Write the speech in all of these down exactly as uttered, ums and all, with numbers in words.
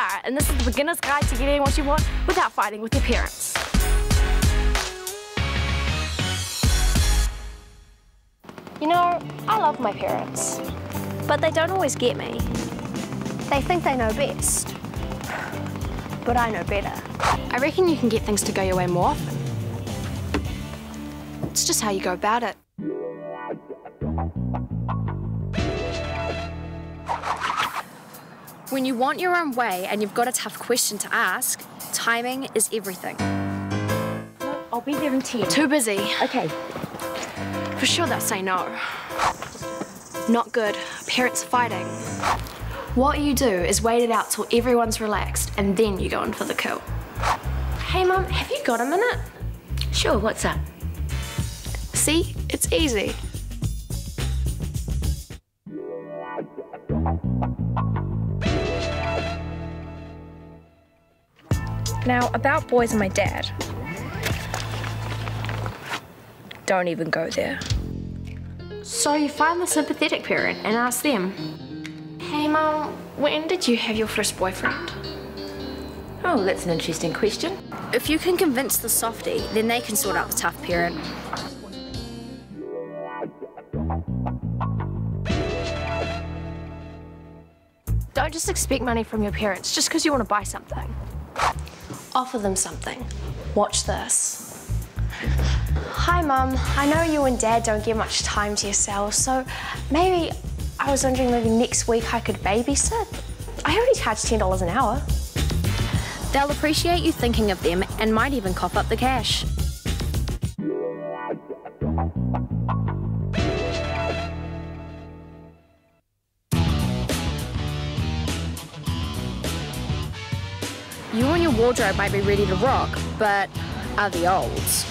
Sarah, and this is the beginner's guide to getting what you want without fighting with your parents. You know, I love my parents, but they don't always get me. They think they know best, but I know better. I reckon you can get things to go your way more often. It's just how you go about it. When you want your own way and you've got a tough question to ask, timing is everything. I'll be there in ten. Too busy. Okay. For sure they'll say no. Not good. Parents fighting. What you do is wait it out till everyone's relaxed and then you go in for the kill. Hey Mum, have you got a minute? Sure, what's up? See, it's easy. Now, about boys and my dad. Don't even go there. So you find the sympathetic parent and ask them, hey Mum, when did you have your first boyfriend? Oh, that's an interesting question. If you can convince the softie, then they can sort out the tough parent. Don't just expect money from your parents just because you want to buy something. Offer them something. Watch this. Hi Mum, I know you and Dad don't get much time to yourselves, so maybe I was wondering maybe next week I could babysit? I only charge ten dollars an hour. They'll appreciate you thinking of them and might even cough up the cash. You and your wardrobe might be ready to rock, but are the olds?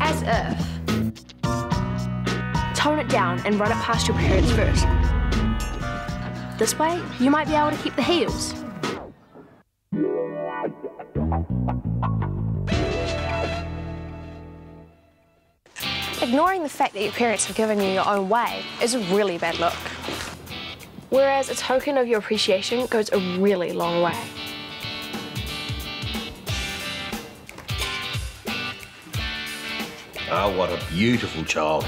As if. Tone it down and run it past your parents first. This way, you might be able to keep the heels. Ignoring the fact that your parents have given you your own way is a really bad look. Whereas a token of your appreciation goes a really long way. Ah, what a beautiful child.